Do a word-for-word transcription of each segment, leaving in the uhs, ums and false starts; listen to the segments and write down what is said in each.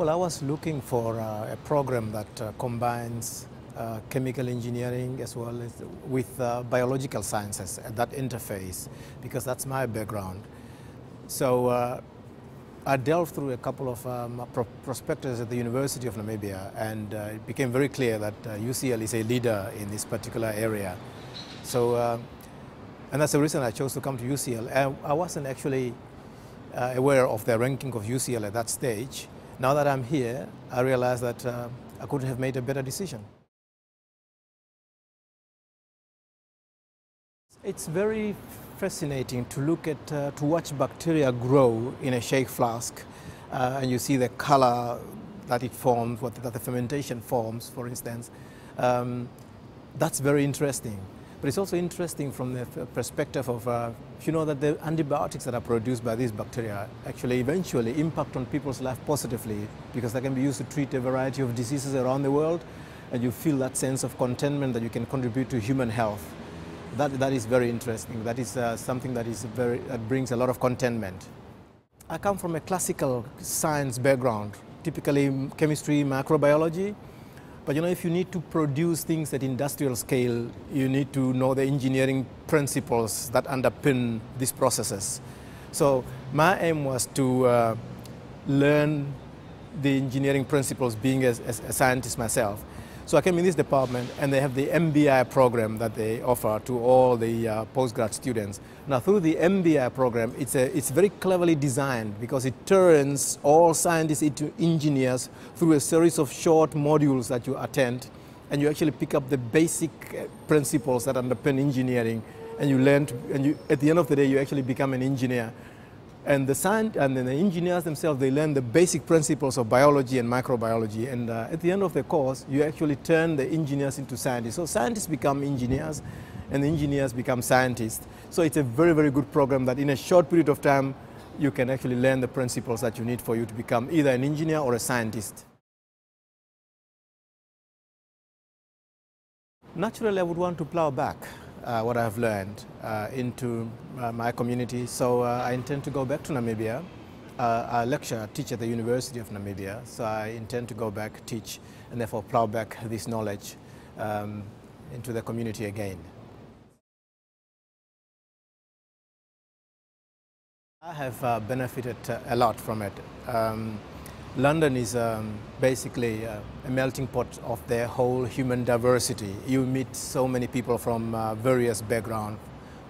Well, I was looking for uh, a program that uh, combines uh, chemical engineering as well as with uh, biological sciences at that interface, because that's my background. So uh, I delved through a couple of um, pro prospectors at the University of Namibia, and uh, it became very clear that uh, U C L is a leader in this particular area. So, uh, and that's the reason I chose to come to U C L. I, I wasn't actually uh, aware of the ranking of U C L at that stage. Now that I'm here, I realize that uh, I couldn't have made a better decision. It's very fascinating to look at, uh, to watch bacteria grow in a shake flask, uh, and you see the color that it forms, what, that the fermentation forms, for instance. Um, that's very interesting. But it's also interesting from the perspective of, uh, you know, that the antibiotics that are produced by these bacteria actually eventually impact on people's life positively, because they can be used to treat a variety of diseases around the world, and you feel that sense of contentment that you can contribute to human health. That, that is very interesting. That is uh, something that, is very, that brings a lot of contentment. I come from a classical science background, typically chemistry, microbiology. But you know, if you need to produce things at industrial scale, you need to know the engineering principles that underpin these processes. So my aim was to uh, learn the engineering principles, being as, as a scientist myself. So I came in this department, and they have the M B I program that they offer to all the uh, postgrad students. Now, through the M B I program, it's, a, it's very cleverly designed, because it turns all scientists into engineers through a series of short modules that you attend, and you actually pick up the basic principles that underpin engineering, and you learn, to, and you, at the end of the day, you actually become an engineer. And the science, and then the engineers themselves, they learn the basic principles of biology and microbiology. And uh, at the end of the course, you actually turn the engineers into scientists. So scientists become engineers, and the engineers become scientists. So it's a very, very good program that in a short period of time, you can actually learn the principles that you need for you to become either an engineer or a scientist. Naturally, I would want to plow back Uh, what I've learned uh, into uh, my community. So uh, I intend to go back to Namibia. Uh, I lecture, teach at the University of Namibia. So I intend to go back, teach, and therefore plow back this knowledge um, into the community again. I have uh, benefited a lot from it. Um, London is um, basically uh, a melting pot of the whole human diversity. You meet so many people from uh, various backgrounds,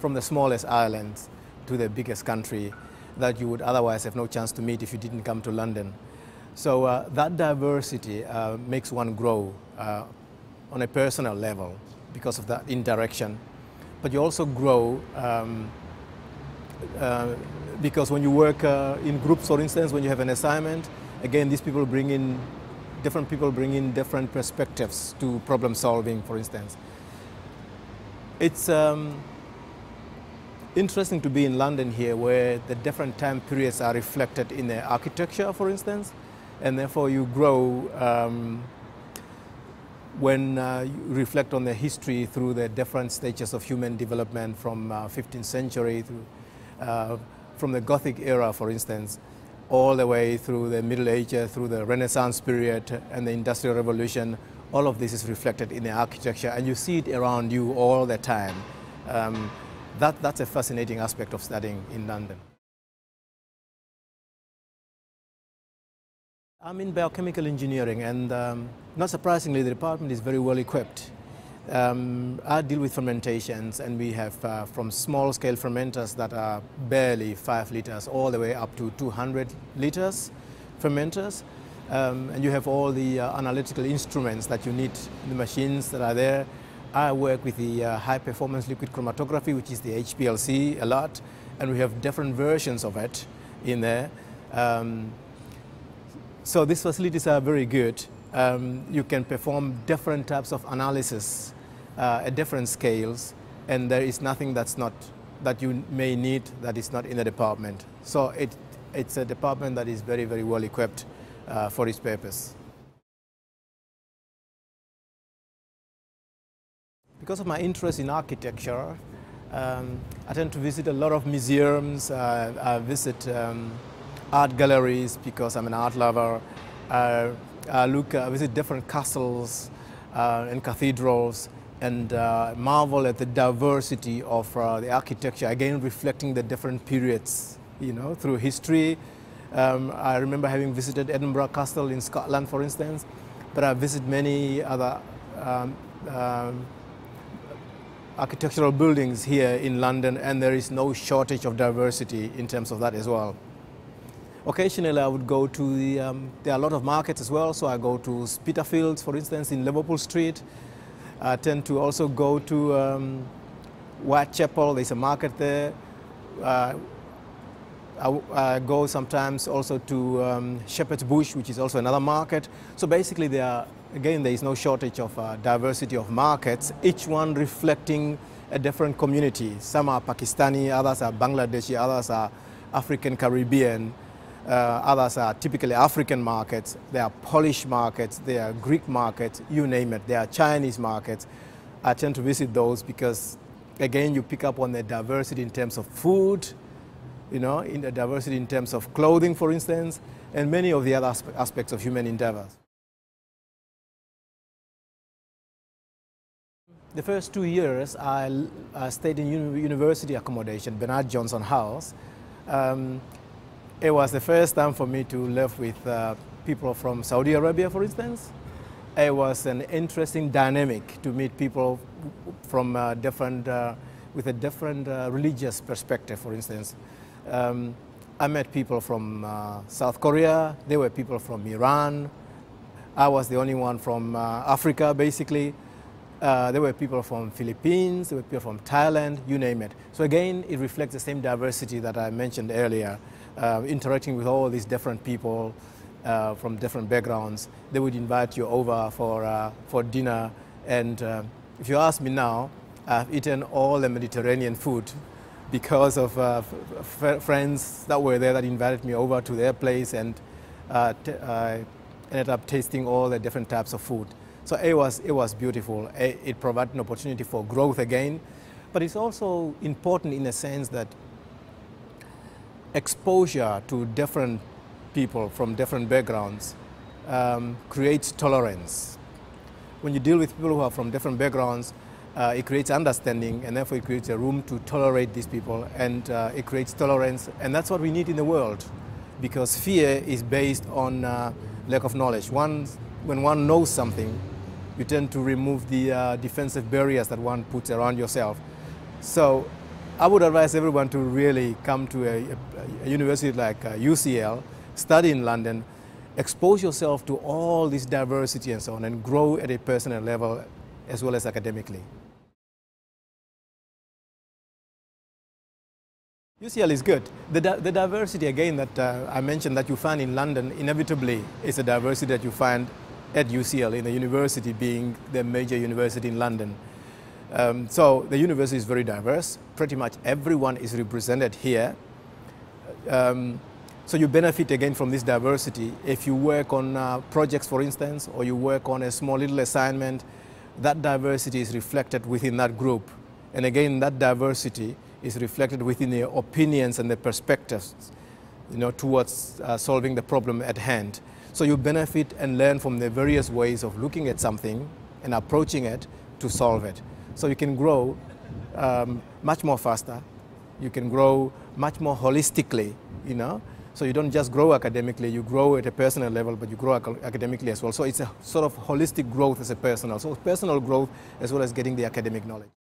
from the smallest islands to the biggest country, that you would otherwise have no chance to meet if you didn't come to London. So uh, that diversity uh, makes one grow uh, on a personal level because of that interaction. But you also grow um, uh, because when you work uh, in groups, for instance, when you have an assignment, again, these people bring in, different people bring in different perspectives to problem solving, for instance. It's um, interesting to be in London here, where the different time periods are reflected in the architecture, for instance, and therefore you grow um, when uh, you reflect on the history through the different stages of human development from uh, fifteenth century, through, uh, from the Gothic era, for instance, all the way through the Middle Ages, through the Renaissance period and the Industrial Revolution. All of this is reflected in the architecture, and you see it around you all the time. Um, that, that's a fascinating aspect of studying in London. I'm in biochemical engineering, and um, not surprisingly, the department is very well equipped. Um, I deal with fermentations, and we have uh, from small-scale fermenters that are barely five litres all the way up to two hundred litres fermenters. Um, and you have all the uh, analytical instruments that you need, the machines that are there. I work with the uh, high-performance liquid chromatography, which is the H P L C, a lot. And we have different versions of it in there. Um, so these facilities are very good. Um, you can perform different types of analysis uh, at different scales, and there is nothing that's not, that you may need that is not in the department. So it, it's a department that is very, very well equipped uh, for its purpose. Because of my interest in architecture, um, I tend to visit a lot of museums. Uh, I visit um, art galleries because I'm an art lover. uh, uh, look, uh, visit different castles uh, and cathedrals, and uh, marvel at the diversity of uh, the architecture, again reflecting the different periods, you know, through history. Um, I remember having visited Edinburgh Castle in Scotland, for instance, but I visited many other um, um, architectural buildings here in London, and there is no shortage of diversity in terms of that as well. Occasionally I would go to the, um, there are a lot of markets as well, so I go to Spitalfields, for instance, in Liverpool Street. I tend to also go to um, Whitechapel, there's a market there. Uh, I, I go sometimes also to um, Shepherd's Bush, which is also another market. So basically, there are, again, there is no shortage of uh, diversity of markets, each one reflecting a different community. Some are Pakistani, others are Bangladeshi, others are African Caribbean, uh, others are typically African markets, there are Polish markets, there are Greek markets, you name it, there are Chinese markets. I tend to visit those because, again, you pick up on the diversity in terms of food, you know, in the diversity in terms of clothing, for instance, and many of the other aspects of human endeavors. The first two years I, I stayed in university accommodation, Bernard Johnson House. Um, it was the first time for me to live with uh, people from Saudi Arabia, for instance. It was an interesting dynamic to meet people from uh, different, uh, with a different uh, religious perspective, for instance. Um, I met people from uh, South Korea, there were people from Iran, I was the only one from uh, Africa basically, uh, there were people from Philippines, there were people from Thailand, you name it. So again, it reflects the same diversity that I mentioned earlier, uh, interacting with all these different people uh, from different backgrounds. They would invite you over for, uh, for dinner, and uh, if you ask me now, I've eaten all the Mediterranean food because of uh, f friends that were there that invited me over to their place, and uh, t I ended up tasting all the different types of food. So it was, it was beautiful. It, it provided an opportunity for growth again, but it's also important in the sense that exposure to different people from different backgrounds um, creates tolerance. When you deal with people who are from different backgrounds, Uh, it creates understanding, and therefore it creates a room to tolerate these people, and uh, it creates tolerance, and that's what we need in the world, because fear is based on uh, lack of knowledge. One, when one knows something, you tend to remove the uh, defensive barriers that one puts around yourself. So I would advise everyone to really come to a, a university like uh, U C L, study in London, expose yourself to all this diversity and so on, and grow at a personal level as well as academically. U C L is good. The, di the diversity, again, that uh, I mentioned that you find in London, inevitably is a diversity that you find at U C L, in the university being the major university in London. Um, so the university is very diverse. Pretty much everyone is represented here. Um, so you benefit, again, from this diversity. If you work on uh, projects, for instance, or you work on a small little assignment, that diversity is reflected within that group. And again, that diversity is reflected within their opinions and their perspectives, you know, towards uh, solving the problem at hand. So you benefit and learn from the various ways of looking at something and approaching it to solve it. So you can grow um, much more faster. You can grow much more holistically, you know. So you don't just grow academically, you grow at a personal level, but you grow ac academically as well. So it's a sort of holistic growth as a person, also personal growth as well as getting the academic knowledge.